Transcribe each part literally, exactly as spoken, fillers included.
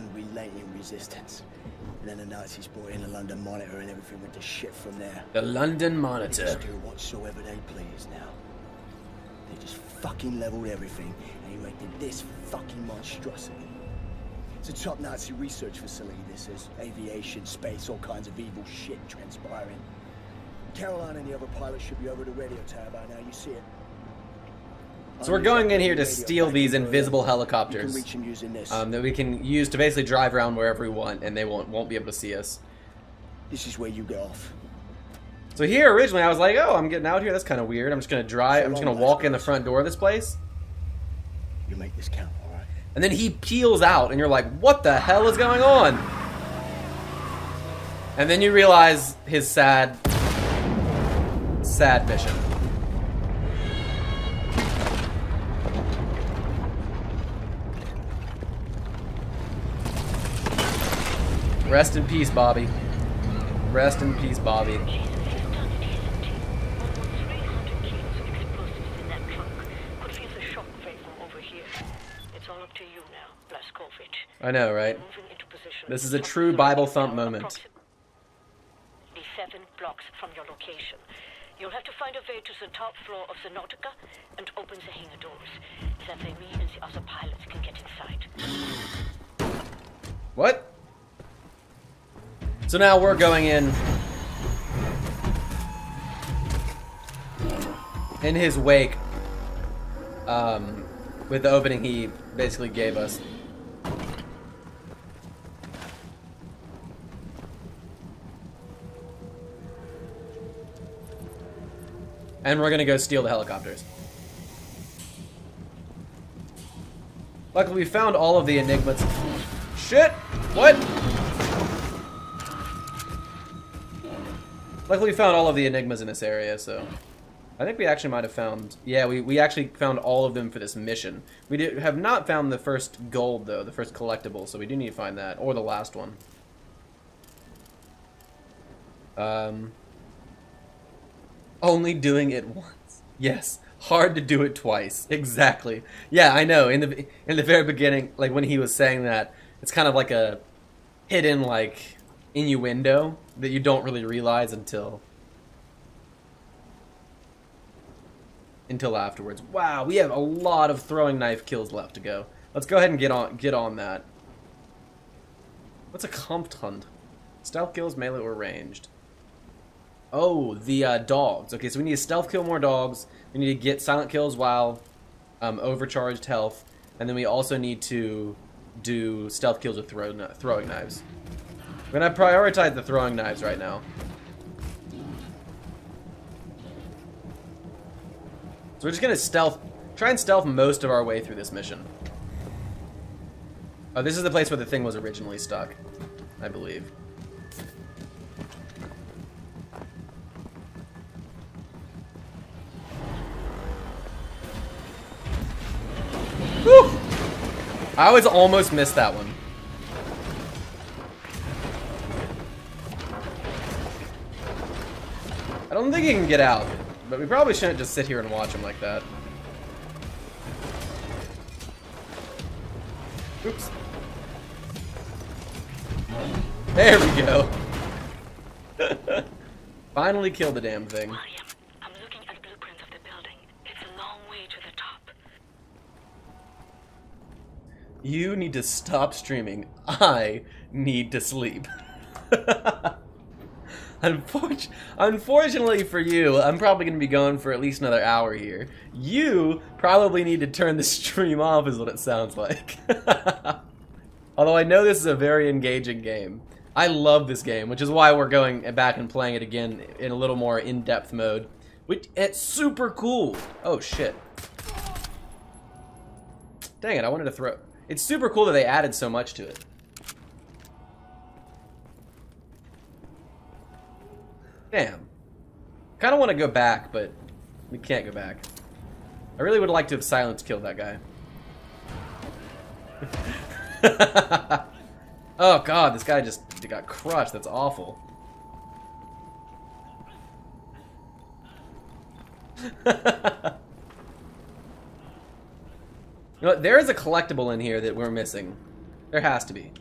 unrelenting resistance. And then the Nazis brought in the London Monitor and everything went to shit from there. The London Monitor. They just do whatsoever they please now. They just fucking leveled everything and erected this fucking monstrosity. It's a top Nazi research facility. This is aviation, space, all kinds of evil shit transpiring. Caroline and the other pilots should be over the radio tower by now. You see it. So we're going in here to steal these invisible helicopters um, that we can use to basically drive around wherever we want, and they won't won't be able to see us. This is where you go off. So here originally I was like, oh, I'm getting out here. That's kind of weird. I'm just gonna drive. I'm just gonna walk in the front door of this place. You make this count, all right? And then he peels out, and you're like, what the hell is going on? And then you realize his sad, sad mission. Rest in peace, Bobby. Rest in peace, Bobby. I know, right? This is a true Bible thump moment. Seven blocks from your location. You'll have to find a way to the top floor of the Nautica and open the hangar doors. That way me and the other pilots can get inside. What? So now we're going in in his wake um, with the opening he basically gave us. And we're gonna go steal the helicopters. Luckily we found all of the enigmas. Shit! What? Luckily we found all of the enigmas in this area, so I think we actually might have found, yeah, we, we actually found all of them for this mission. We did, have not found the first gold though, the first collectible, so we do need to find that, or the last one. Um, only doing it once. Yes, hard to do it twice. Exactly. Yeah, I know, in the, in the very beginning, like when he was saying that, it's kind of like a hidden, like, innuendo that you don't really realize until until afterwards. Wow, we have a lot of throwing knife kills left to go. Let's go ahead and get on get on that. What's a Kampfhund? Stealth kills, melee or ranged. Oh, the uh, dogs. Okay, so we need to stealth kill more dogs. We need to get silent kills while um, overcharged health, and then we also need to do stealth kills with throw, throwing knives. We're gonna prioritize the throwing knives right now. So we're just gonna stealth, try and stealth most of our way through this mission. Oh, this is the place where the thing was originally stuck, I believe. Whew! I always almost missed that one. I don't think he can get out, but we probably shouldn't just sit here and watch him like that. Oops. There we go. Finally killed the damn thing. William, I'm looking at blueprints of the building. It's a long way to the top. You need to stop streaming. I need to sleep. Unfortunately for you, I'm probably going to be going for at least another hour here. You probably need to turn the stream off is what it sounds like. Although I know this is a very engaging game. I love this game, which is why we're going back and playing it again in a little more in-depth mode. Which, it's super cool. Oh, shit. Dang it, I wanted to throw... It's super cool that they added so much to it. Damn. Kind of want to go back, but we can't go back. I really would like to have silence killed that guy. Oh god, this guy just got crushed. That's awful. You know what? There is a collectible in here that we're missing. There has to be.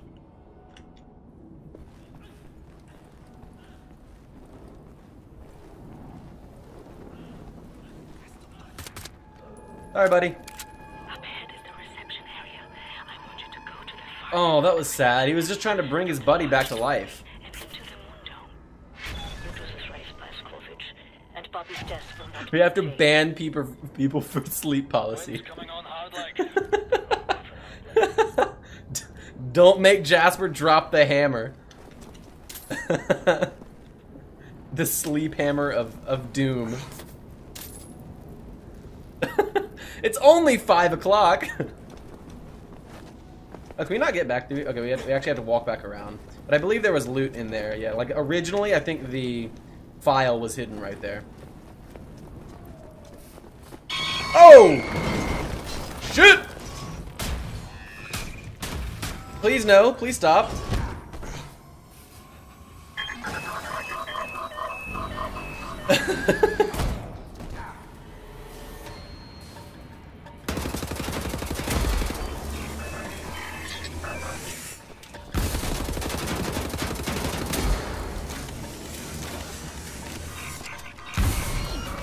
Sorry, buddy. Up ahead is the reception area. I want you to go to the far oh, that was sad. He was just trying to bring his buddy back to life. And into the moon dome. It was traced by Skovich, and Bobby's death will not we have to ban people people for sleep policy. Don't make Jasper drop the hammer. The sleep hammer of, of doom. It's only five o'clock. Oh, can we not get back to? Okay, we, had, we actually have to walk back around. But I believe there was loot in there. Yeah, like originally, I think the file was hidden right there. Oh! Shit! Please no! Please stop!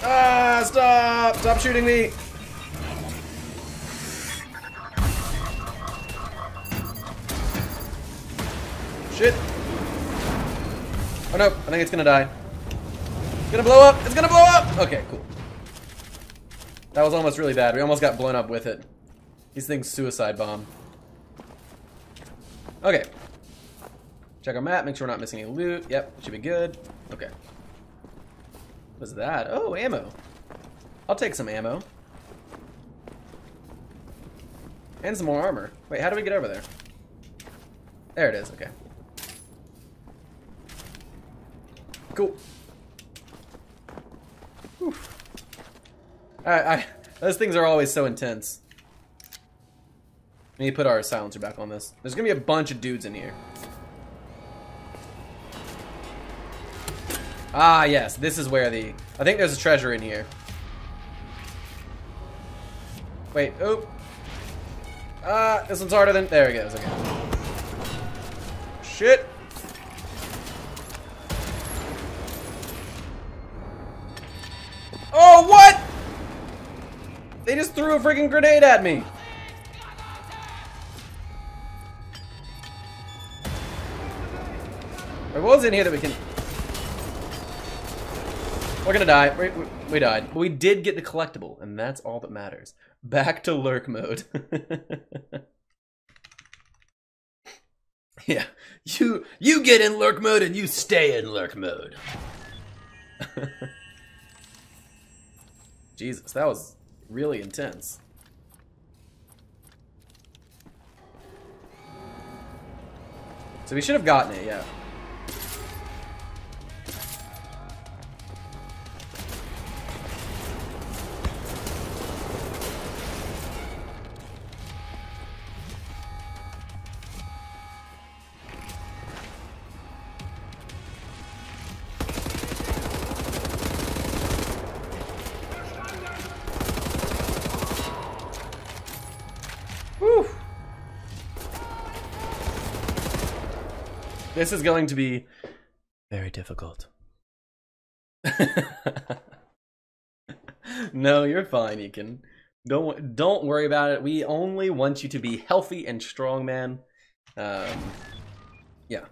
Ah, stop! Stop shooting me! Shit. Oh no, I think it's gonna die. It's gonna blow up! It's gonna blow up! Okay, cool. That was almost really bad. We almost got blown up with it. These things suicide bomb. Okay. Check our map, make sure we're not missing any loot. Yep, should be good. Okay. What's that? Oh, ammo. I'll take some ammo. And some more armor. Wait, how do we get over there? There it is, okay. Cool. Oof. All right, I, those things are always so intense. We need to put our silencer back on this. There's gonna be a bunch of dudes in here. Ah, yes, this is where the... I think there's a treasure in here. Wait, oh. Ah, this one's harder than... There it goes, okay. Shit. Oh, what? They just threw a freaking grenade at me. There was in here that we can... We're gonna die. We, we, we died. But we did get the collectible, and that's all that matters. Back to lurk mode. Yeah. You you get in lurk mode and you stay in lurk mode. Jesus, that was really intense. So we should have gotten it, yeah. This is going to be very difficult. No, you're fine, Eakin. Don't don't worry about it. We only want you to be healthy and strong, man. Um, yeah.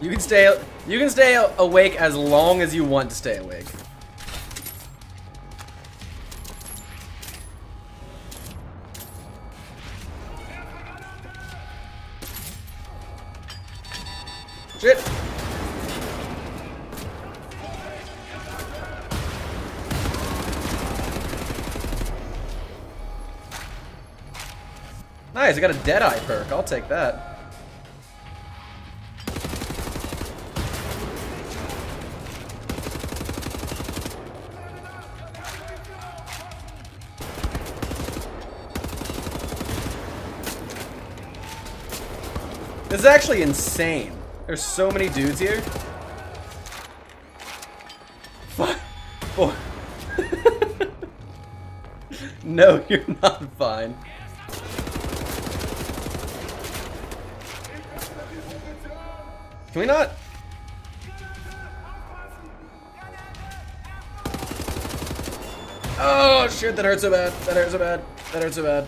You can stay you can stay awake as long as you want to stay awake. Shit! Nice, I got a Deadeye perk. I'll take that. This is actually insane. There's so many dudes here. Fuck. Oh. No, you're not fine. Can we not? Oh, shit, that hurts so bad. That hurts so bad. That hurts so bad.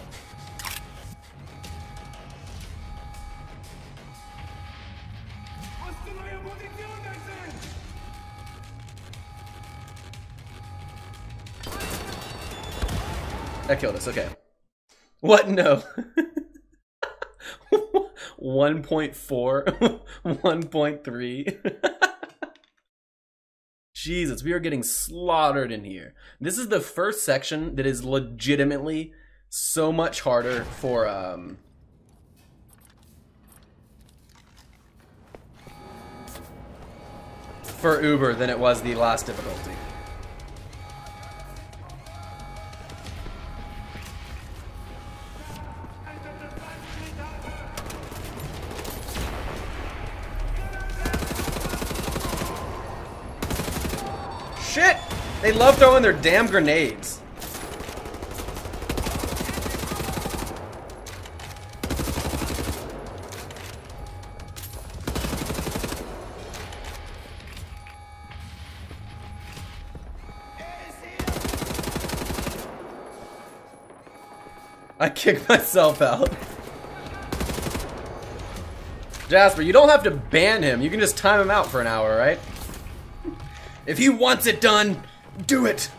That killed us, okay. What? No. one point four. one point three. Jesus, we are getting slaughtered in here. This is the first section that is legitimately so much harder for, um... for Uber than it was the last difficulty. Shit! They love throwing their damn grenades. I kicked myself out. Jasper, you don't have to ban him. You can just time him out for an hour, right? If he wants it done, do it!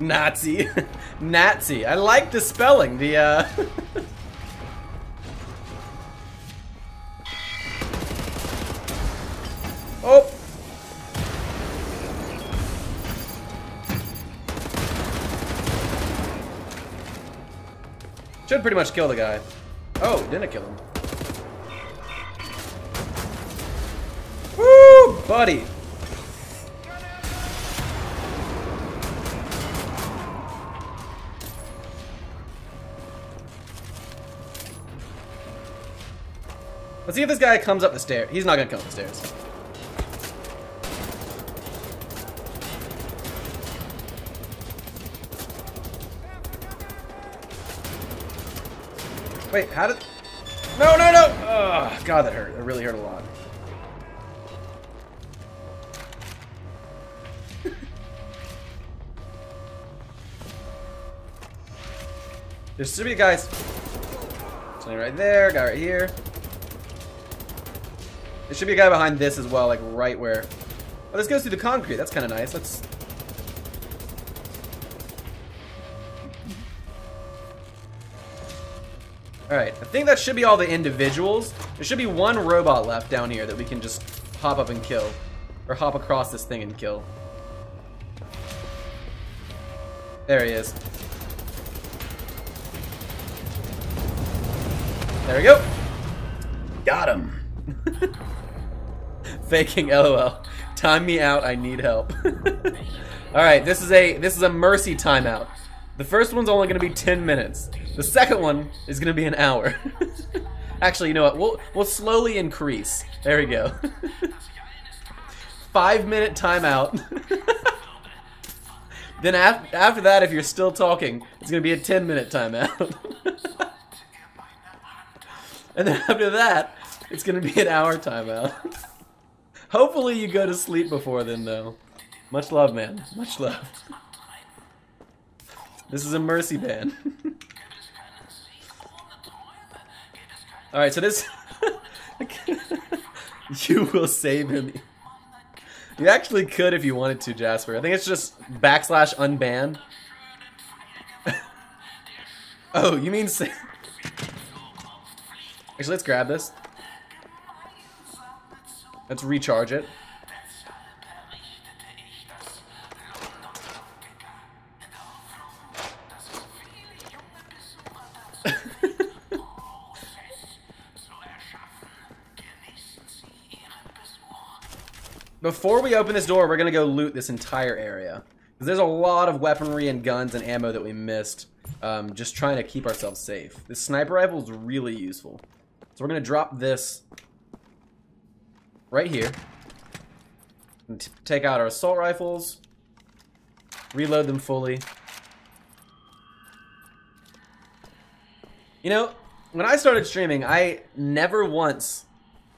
Nazi. Nazi. I like the spelling. The, uh... Oh! Should pretty much kill the guy. Oh, didn't kill him. Woo, buddy! Let's see if this guy comes up the stairs. He's not gonna come up the stairs. Wait, how did... No, no, no! Oh, God, that hurt. That really hurt a lot. There should be guys. Something right there, guy right here. There should be a guy behind this as well, like right where... Oh, this goes through the concrete. That's kind of nice. Let's... Alright, I think that should be all the individuals. There should be one robot left down here that we can just hop up and kill. Or hop across this thing and kill. There he is. There we go. Got him. Faking LOL. Time me out, I need help. Alright, this is a this is a mercy timeout. The first one's only going to be ten minutes. The second one is going to be an hour. Actually, you know what? We'll, we'll slowly increase. There we go. Five minute timeout. Then af after that, if you're still talking, it's going to be a ten minute timeout. And then after that, it's going to be an hour timeout. Hopefully you go to sleep before then, though. Much love, man. Much love. This is a mercy ban. Alright, so this... You will save him. You actually could if you wanted to, Jasper. I think it's just backslash unban. Oh, you mean save... Actually, let's grab this. Let's recharge it. Before we open this door, we're gonna go loot this entire area. Because there's a lot of weaponry and guns and ammo that we missed, um, just trying to keep ourselves safe. This sniper rifle is really useful. So we're gonna drop this right here. And take out our assault rifles. Reload them fully. You know, when I started streaming, I never once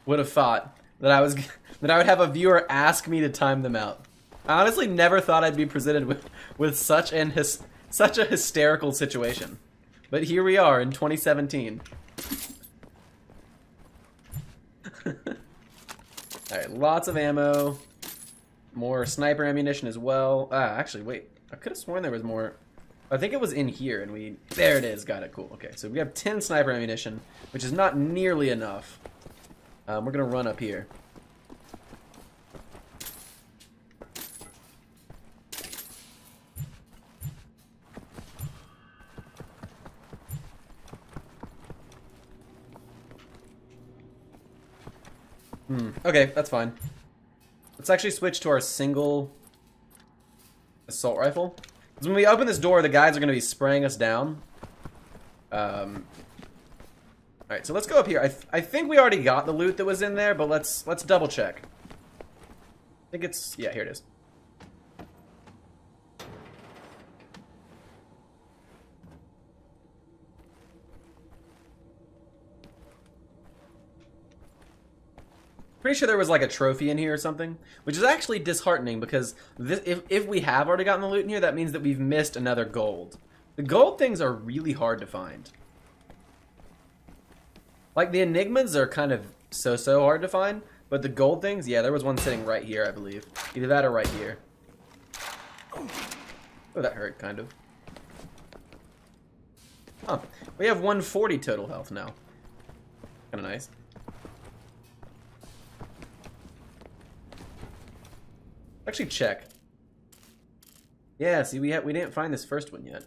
would have thought that I was that I would have a viewer ask me to time them out. I honestly never thought I'd be presented with with such an his, such a hysterical situation. But here we are in twenty seventeen. Alright, lots of ammo. More sniper ammunition as well. Ah, actually, wait. I could have sworn there was more. I think it was in here, and we... There it is. Got it. Cool. Okay, so we have ten sniper ammunition, which is not nearly enough. Um, we're going to run up here. Hmm. Okay, that's fine. Let's actually switch to our single assault rifle. Because when we open this door, the guys are going to be spraying us down. Um, Alright, so let's go up here. I, th I think we already got the loot that was in there, but let's let's double check. I think it's... Yeah, here it is. Pretty sure there was like a trophy in here or something, which is actually disheartening because this, if, if we have already gotten the loot in here, that means that we've missed another gold. The gold things are really hard to find. Like the enigmas are kind of so-so hard to find, but the gold things, yeah, there was one sitting right here, I believe. Either that or right here. Oh, that hurt, kind of. Huh. We have one forty total health now. Kind of nice. Actually, check. Yeah, see, we ha we didn't find this first one yet.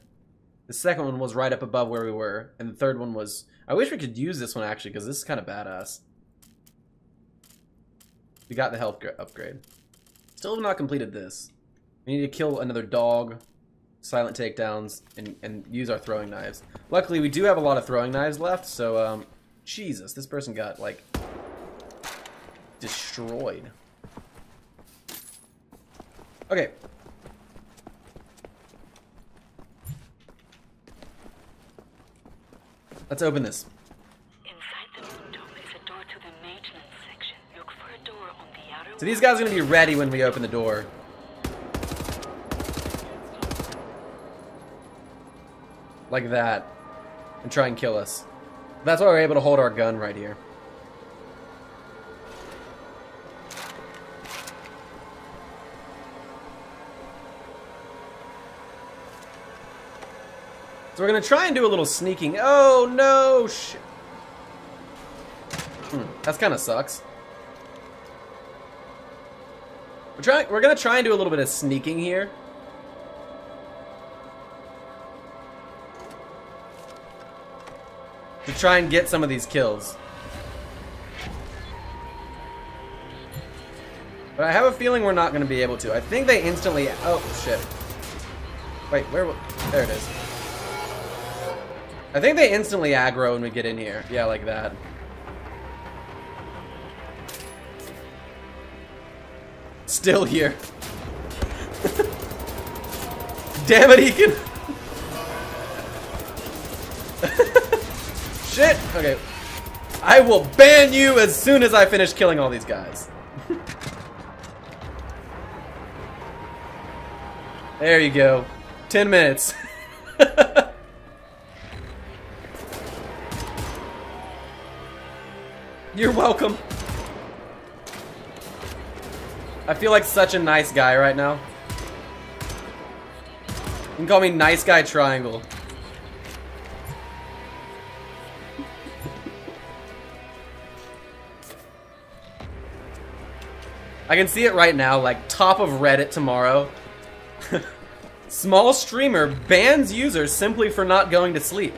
The second one was right up above where we were, and the third one was... I wish we could use this one, actually, because this is kind of badass. We got the health upgrade. Still have not completed this. We need to kill another dog, silent takedowns, and, and use our throwing knives. Luckily, we do have a lot of throwing knives left, so... um, Jesus, this person got, like... destroyed. Okay. Let's open this. Inside the moon dome is a door to the maintenance section. Look for a door on the outer. So these guys are gonna be ready when we open the door. Like that. And try and kill us. That's why we're able to hold our gun right here. So we're going to try and do a little sneaking. Oh, no, shit. Hmm, that kind of sucks. We're, trying, we're going to try and do a little bit of sneaking here. To try and get some of these kills. But I have a feeling we're not going to be able to. I think they instantly... Oh, shit. Wait, where... There it is. I think they instantly aggro when we get in here. Yeah, like that. Still here. Damn it, he can... Shit! Okay. I will ban you as soon as I finish killing all these guys. There you go. Ten minutes. You're welcome. I feel like such a nice guy right now. You can call me Nice Guy Triangle. I can see it right now, like top of Reddit tomorrow. Small streamer bans users simply for not going to sleep.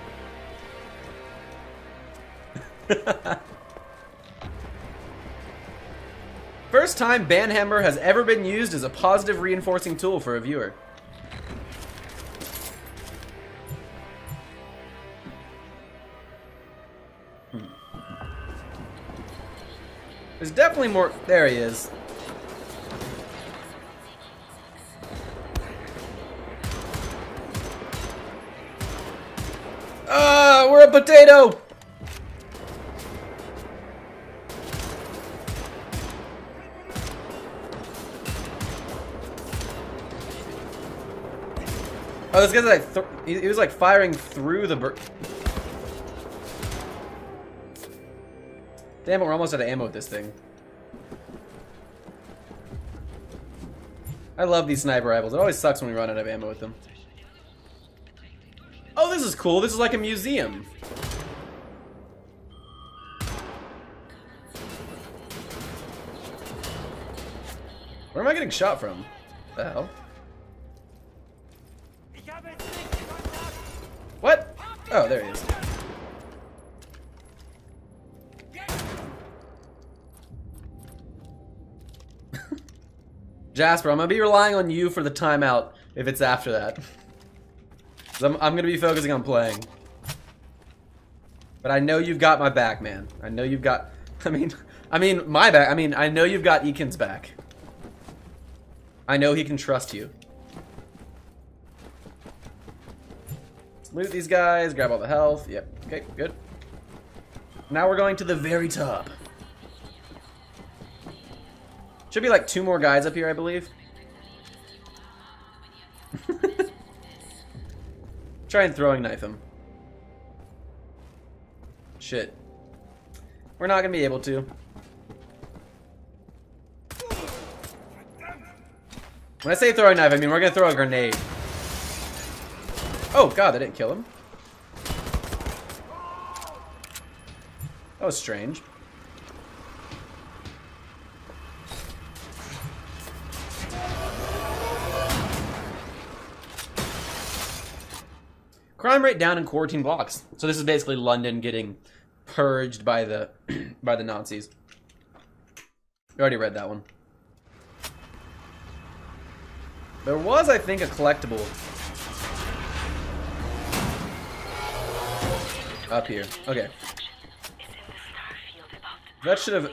First time Banhammer has ever been used as a positive reinforcing tool for a viewer. Hmm. There's definitely more. There he is. Ah, we're a potato! Oh, this guy's like, th he, he was like firing through the bird. Damn it, we're almost out of ammo with this thing. I love these sniper rifles. It always sucks when we run out of ammo with them. Oh, this is cool. This is like a museum. Where am I getting shot from? What the hell? What? Oh, there he is. Jasper, I'm gonna be relying on you for the timeout if it's after that. I'm, I'm gonna be focusing on playing. But I know you've got my back, man. I know you've got. I mean, I mean my back. I mean, I know you've got Eakin's back. I know he can trust you. Loot these guys, grab all the health. Yep, okay, good. Now we're going to the very top. Should be like two more guys up here, I believe. Try and throwing knife him. Shit. We're not gonna be able to. When I say throwing knife, I mean we're gonna throw a grenade. Oh god, that didn't kill him. That was strange. Crime rate down in quarantine blocks. So this is basically London getting purged by the by the Nazis. We already read that one. There was, I think, a collectible up here. Okay. That should have.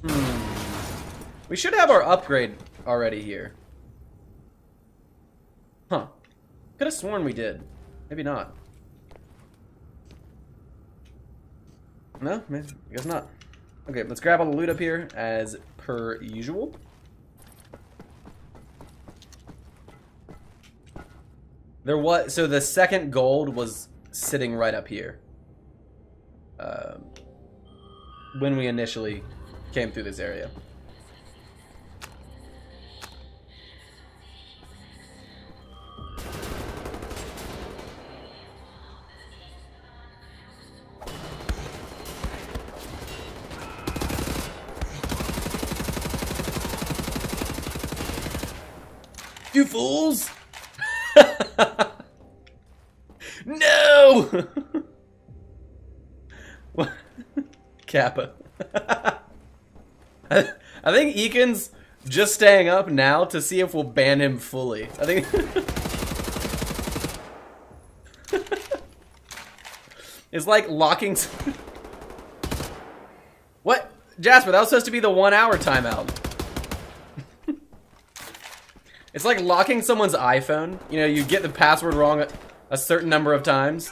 Hmm. We should have our upgrade already here. Huh. Could have sworn we did. Maybe not. No? Maybe. I guess not. Okay, let's grab all the loot up here, as per usual. There was, so the second gold was sitting right up here. Uh, when we initially came through this area. You fools! No! What? Kappa. I think Eakin's just staying up now to see if we'll ban him fully. I think it's like locking. What? Jasper, that was supposed to be the one hour timeout. It's like locking someone's iPhone. You know, you get the password wrong a, a certain number of times.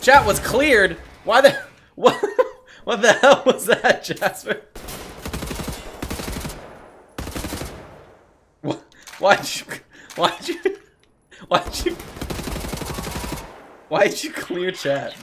Chat was cleared. Why the what? What the hell was that, Jasper? What? Why'd you? Why'd you? Why'd you? Why'd you clear chat?